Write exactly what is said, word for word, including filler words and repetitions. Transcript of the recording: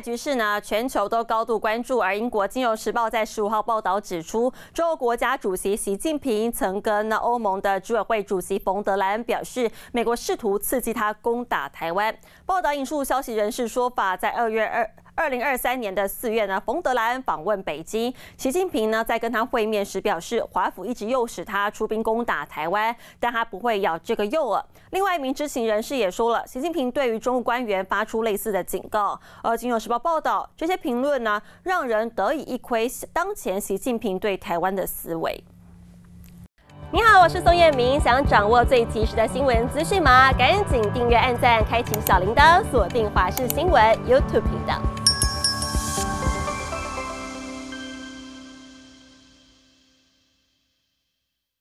外局势呢，全球都高度关注。而英国《金融时报》在十五号报道指出，中国国家主席习近平曾跟欧盟的执委会主席冯德莱恩表示，美国试图刺激他攻打台湾。报道引述消息人士说法，在二月二。 二零二三年的四月呢，冯德莱恩访问北京，习近平呢在跟他会面时表示，华府一直诱使他出兵攻打台湾，但他不会咬这个诱饵。另外一名知情人士也说了，习近平对于中国官员发出类似的警告。而《金融时报》报道，这些评论呢，让人得以一窥当前习近平对台湾的思维。你好，我是宋彦明，想掌握最及时的新闻资讯吗？赶紧订阅、按赞、开启小铃铛，锁定华视新闻 YouTube 频道。